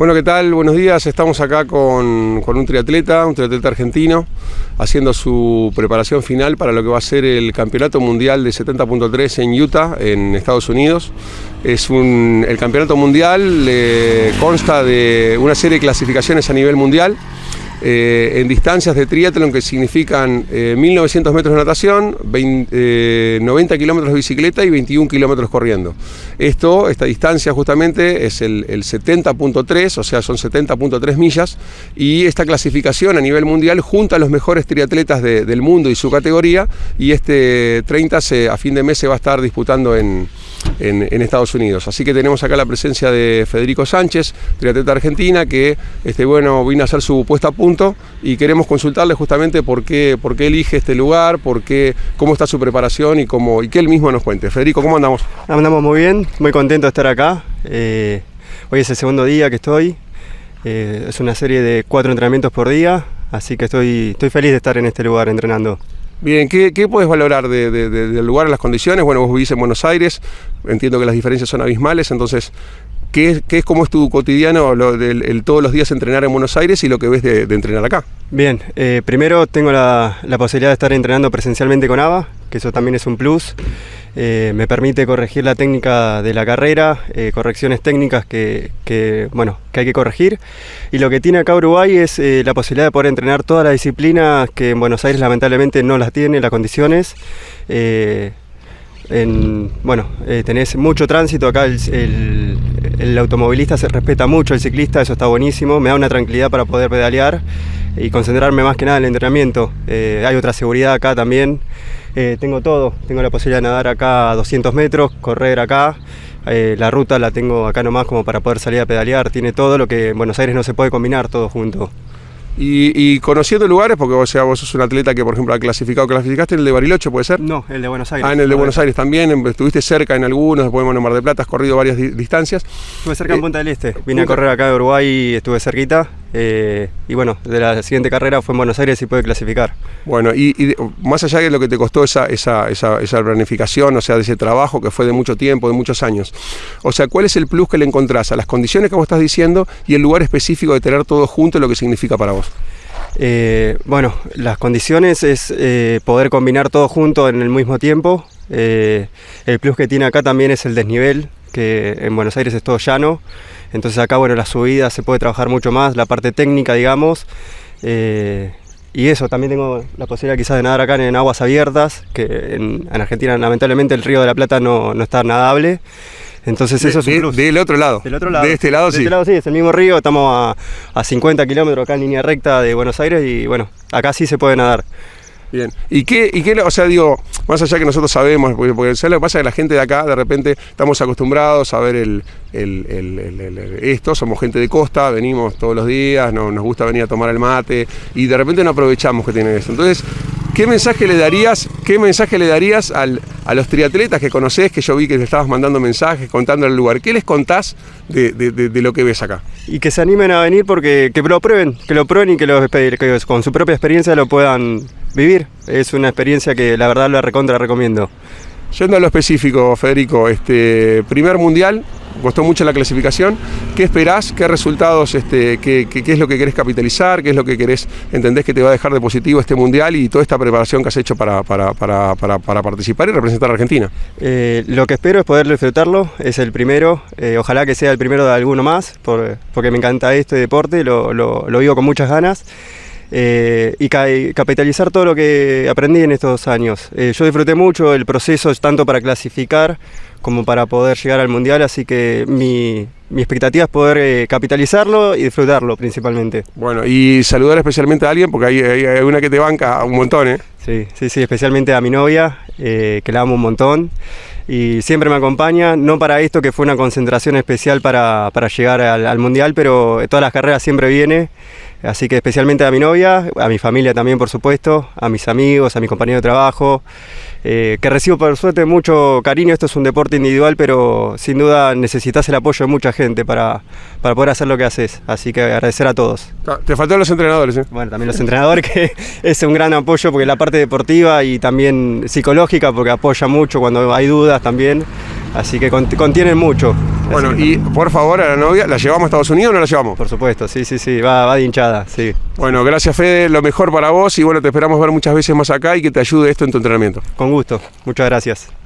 Bueno, ¿qué tal? Buenos días. Estamos acá con un triatleta argentino, haciendo su preparación final para lo que va a ser el Campeonato Mundial de 70.3 en Utah, en Estados Unidos. El Campeonato Mundial consta de una serie de clasificaciones a nivel mundial, en distancias de triatlón que significan 1.900 metros de natación, 90 kilómetros de bicicleta y 21 kilómetros corriendo. Esta distancia justamente es el 70.3, o sea son 70.3 millas, y esta clasificación a nivel mundial junta a los mejores triatletas del mundo y su categoría, y este 30 a fin de mes se va a estar disputando en Estados Unidos. Así que tenemos acá la presencia de Federico Sánchez, triatleta argentina, que vino a hacer su puesta a punto y queremos consultarle justamente por qué elige este lugar, cómo está su preparación y que él mismo nos cuente. Federico, ¿cómo andamos? Andamos muy bien, muy contento de estar acá. Hoy es el segundo día que estoy. Es una serie de 4 entrenamientos por día, así que estoy feliz de estar en este lugar entrenando. Bien, ¿qué puedes valorar del lugar, las condiciones? Bueno, vos vivís en Buenos Aires, entiendo que las diferencias son abismales, entonces, ¿cómo es tu cotidiano, todos los días entrenar en Buenos Aires y lo que ves de entrenar acá? Bien, primero tengo la posibilidad de estar entrenando presencialmente con ABA, que eso también es un plus. Me permite corregir la técnica de la carrera, correcciones técnicas que hay que corregir. Y lo que tiene acá Uruguay es la posibilidad de poder entrenar todas las disciplinas que en Buenos Aires lamentablemente no las tiene, las condiciones. Tenés mucho tránsito acá, el automovilista se respeta mucho, el ciclista, eso está buenísimo, me da una tranquilidad para poder pedalear y concentrarme más que nada en el entrenamiento. Hay otra seguridad acá también, tengo todo, tengo la posibilidad de nadar acá a 200 metros, correr acá, la ruta la tengo acá nomás como para poder salir a pedalear, tiene todo lo que en Buenos Aires no se puede combinar todo junto. Y conociendo lugares, porque vos sos un atleta que por ejemplo ha clasificado, ¿clasificaste en el de Bariloche, puede ser? No, el de Buenos Aires. Ah, en el de Buenos Aires también, estuviste cerca en algunos, después en Mar del Plata, has corrido varias distancias. Estuve cerca en Punta del Este, vine a correr acá de Uruguay y estuve cerquita. Y bueno, de la siguiente carrera fue en Buenos Aires y pude clasificar. Bueno, y más allá de lo que te costó esa planificación, o sea, de ese trabajo que fue de mucho tiempo, de muchos años, o sea, ¿cuál es el plus que le encontrás a las condiciones que vos estás diciendo y el lugar específico de tener todo junto, lo que significa para vos? Bueno, las condiciones es poder combinar todo junto en el mismo tiempo. El plus que tiene acá también es el desnivel, que en Buenos Aires es todo llano, entonces acá bueno, las subidas se puede trabajar mucho más, la parte técnica digamos, y eso, también tengo la posibilidad quizás de nadar acá en aguas abiertas, que en Argentina lamentablemente el Río de la Plata no está nadable. Entonces eso es un plus. Del otro lado. Del otro lado. De este lado sí. De este lado sí, es el mismo río, estamos a 50 kilómetros acá en línea recta de Buenos Aires y bueno, acá sí se puede nadar. Bien, o sea, digo, más allá que nosotros sabemos, porque ¿sabes lo que pasa? Que la gente de acá, de repente, estamos acostumbrados a ver somos gente de costa, venimos todos los días, nos gusta venir a tomar el mate, y de repente no aprovechamos que tiene eso. Entonces, ¿qué mensaje le darías a los triatletas que conocés, que yo vi que les estabas mandando mensajes, contando el lugar? ¿Qué les contás de lo que ves acá? Y que se animen a venir porque que lo prueben y que con su propia experiencia lo puedan vivir. Es una experiencia que la verdad la recontra recomiendo. Yendo a lo específico, Federico, primer mundial, costó mucho la clasificación. ¿Qué esperás? ¿Qué resultados? ¿Qué es lo que querés capitalizar? ¿Qué es lo que entendés que te va a dejar de positivo este mundial y toda esta preparación que has hecho para participar y representar a Argentina? Lo que espero es poder disfrutarlo, es el primero, ojalá que sea el primero de alguno más, porque me encanta este deporte, lo vivo con muchas ganas. Y capitalizar todo lo que aprendí en estos años. Yo disfruté mucho el proceso, tanto para clasificar como para poder llegar al mundial, así que mi expectativa es poder capitalizarlo y disfrutarlo principalmente. Bueno, y saludar especialmente a alguien, porque hay una que te banca un montón, ¿eh? Sí, especialmente a mi novia, que la amo un montón y siempre me acompaña, no para esto que fue una concentración especial para llegar al mundial, pero todas las carreras siempre viene, así que especialmente a mi novia, a mi familia también por supuesto, a mis amigos, a mis compañeros de trabajo, que recibo por suerte mucho cariño. Esto es un deporte individual, pero sin duda necesitas el apoyo de mucha gente para poder hacer lo que haces, así que agradecer a todos. Te faltaron los entrenadores, ¿eh? Bueno, también los entrenadores, que es un gran apoyo, porque la parte deportiva y también psicológica, porque apoya mucho cuando hay dudas también, así que contienen mucho. Bueno, y por favor a la novia, ¿la llevamos a Estados Unidos o no la llevamos? Por supuesto, sí, sí, sí, va de hinchada, sí. Bueno, gracias Fede, lo mejor para vos y bueno, te esperamos ver muchas veces más acá y que te ayude esto en tu entrenamiento. Con gusto, muchas gracias.